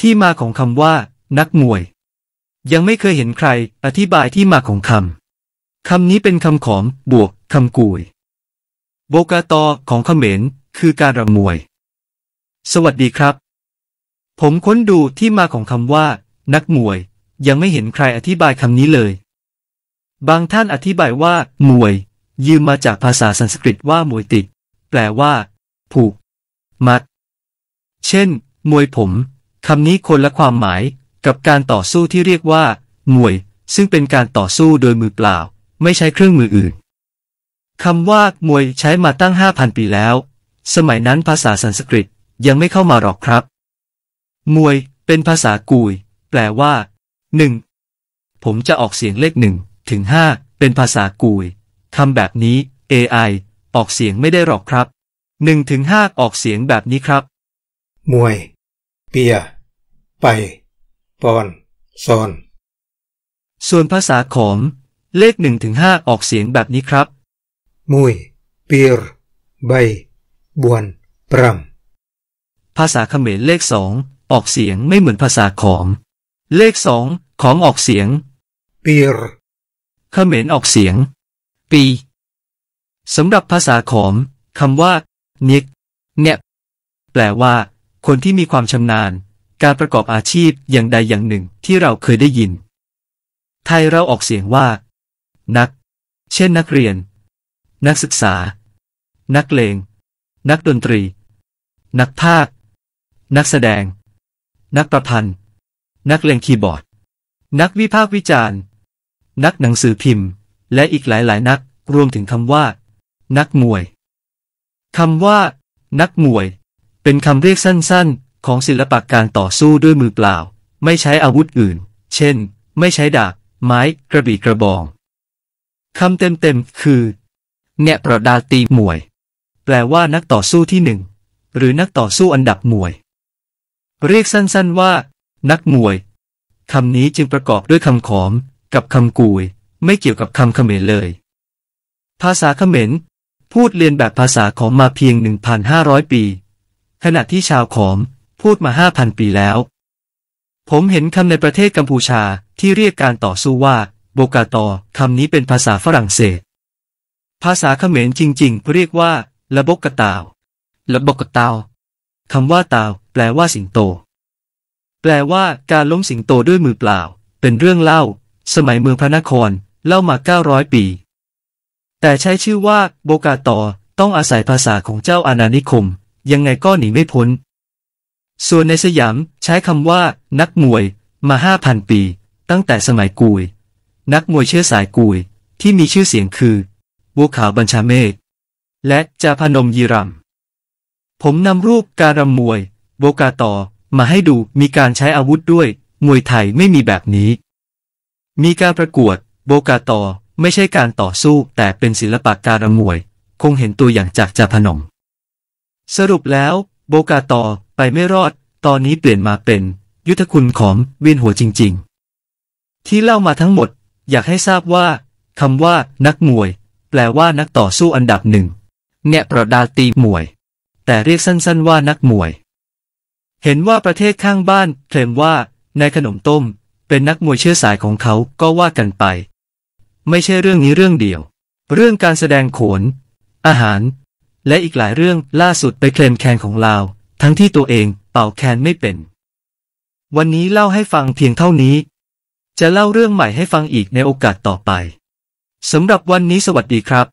ที่มาของคำว่านักมวยยังไม่เคยเห็นใครอธิบายที่มาของคำนี้เป็นคำขอมบวกคำกุยโบกาตอของเขมรคือการรำมวยสวัสดีครับผมค้นดูที่มาของคำว่านักมวยยังไม่เห็นใครอธิบายคำนี้เลยบางท่านอธิบายว่ามวยยืมมาจากภาษาสันสกฤตว่ามวยติแปลว่าผูกมัดเช่นมวยผมคำนี้คนละความหมายกับการต่อสู้ที่เรียกว่ามวยซึ่งเป็นการต่อสู้โดยมือเปล่าไม่ใช้เครื่องมืออื่นคำว่ามวยใช้มาตั้ง 5,000 ปีแล้วสมัยนั้นภาษาสันสกฤตยังไม่เข้ามาหรอกครับมวยเป็นภาษากุยแปลว่า 1 ผมจะออกเสียงเลข1ถึง5เป็นภาษากุยคำแบบนี้ AI ออกเสียงไม่ได้หรอกครับ1ถึง5ออกเสียงแบบนี้ครับมวยเปียไปปอนซอนส่วนภาษาขอมเลข1ถึง5ออกเสียงแบบนี้ครับมวยเปียใบบวนปรำภาษาเขมรเลข2ออกเสียงไม่เหมือนภาษาขอมเลข2ของออกเสียงเปียเขมรออกเสียงปีสำหรับภาษาขอมคำว่าเน็กเนี่ยแปลว่าคนที่มีความชำนาญการประกอบอาชีพอย่างใดอย่างหนึ่งที่เราเคยได้ยินไทยเราออกเสียงว่านักเช่นนักเรียนนักศึกษานักเลงนักดนตรีนักพากย์นักแสดงนักประพันธ์นักเลงคีย์บอร์ดนักวิพากษ์วิจารณ์นักหนังสือพิมพ์และอีกหลายๆนักรวมถึงคำว่านักมวยคำว่านักมวยเป็นคำเรียกสั้นๆของศิลปะการต่อสู้ด้วยมือเปล่าไม่ใช้อาวุธอื่นเช่นไม่ใช้ดาบไม้กระบี่กระบองคำเต็มๆคือเนะประดาตีมวยแปลว่านักต่อสู้ที่หนึ่งหรือนักต่อสู้อันดับมวยเรียกสั้นๆว่านักมวยคำนี้จึงประกอบด้วยคำขอมกับคำกุยไม่เกี่ยวกับคำเขมรเลยภาษาเขมรพูดเรียนแบบภาษาขอมมาเพียง 1,500 ปีขณะที่ชาวขอมพูดมา 5,000 ปีแล้วผมเห็นคำในประเทศกัมพูชาที่เรียกการต่อสู้ว่าโบกาตอคำนี้เป็นภาษาฝรั่งเศสภาษาเขมรจริงๆเรียกว่าละบกกะตาวละบกกะตาวคำว่าตาวแปลว่าสิงโตแปลว่าการล้มสิงโตด้วยมือเปล่าเป็นเรื่องเล่าสมัยเมืองพระนครเล่ามา900ปีแต่ใช้ชื่อว่าโบกาตอต้องอาศัยภาษาของเจ้าอาณานิคมยังไงก็หนีไม่พ้นส่วนในสยามใช้คำว่านักมวยมา 5,000 ปีตั้งแต่สมัยกุยนักมวยเชื้อสายกุยที่มีชื่อเสียงคือบัวขาวบัญชาเมฆและจาพนมยีรำผมนำรูปการรำมวยโบกาตอมาให้ดูมีการใช้อาวุธด้วยมวยไทยไม่มีแบบนี้มีการประกวดโบกาตอไม่ใช่การต่อสู้แต่เป็นศิลปะการรำมวยคงเห็นตัวอย่างจากจาพนมสรุปแล้วโบกาตอไปไม่รอดตอนนี้เปลี่ยนมาเป็นยุทธคุณของเวียนหัวจริงๆที่เล่ามาทั้งหมดอยากให้ทราบว่าคำว่านักมวยแปลว่านักต่อสู้อันดับหนึ่งเนะประดาตีมวยแต่เรียกสั้นๆว่านักมวยเห็นว่าประเทศข้างบ้านเคลมว่าในขนมต้มเป็นนักมวยเชื้อสายของเขาก็ว่ากันไปไม่ใช่เรื่องนี้เรื่องเดียวเรื่องการแสดงโขนอาหารและอีกหลายเรื่องล่าสุดไปเคลมแคนของลาวทั้งที่ตัวเองเป่าแคนไม่เป็นวันนี้เล่าให้ฟังเพียงเท่านี้จะเล่าเรื่องใหม่ให้ฟังอีกในโอกาสต่อไปสำหรับวันนี้สวัสดีครับ